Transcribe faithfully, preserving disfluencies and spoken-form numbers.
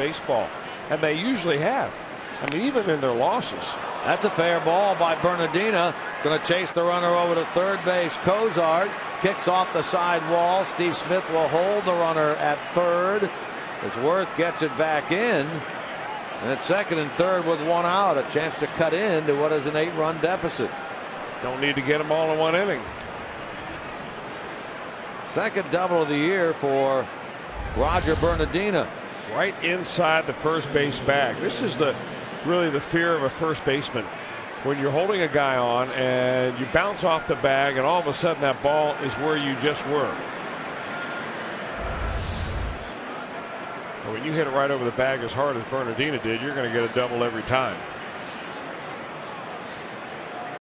baseball, and they usually have. I mean, even in their losses. That's a fair ball by Bernadina. Going to chase the runner over to third base. Cozart kicks off the side wall. Steve Smith will hold the runner at third as Worth gets it back in. And it's second and third with one out. A chance to cut into what is an eight-run deficit. Don't need to get them all in one inning. Second double of the year for Roger Bernadina. Right inside the first base bag. This is the really the fear of a first baseman. When you're holding a guy on and you bounce off the bag, and all of a sudden that ball is where you just were. When you hit it right over the bag as hard as Bernadina did, you're going to get a double every time.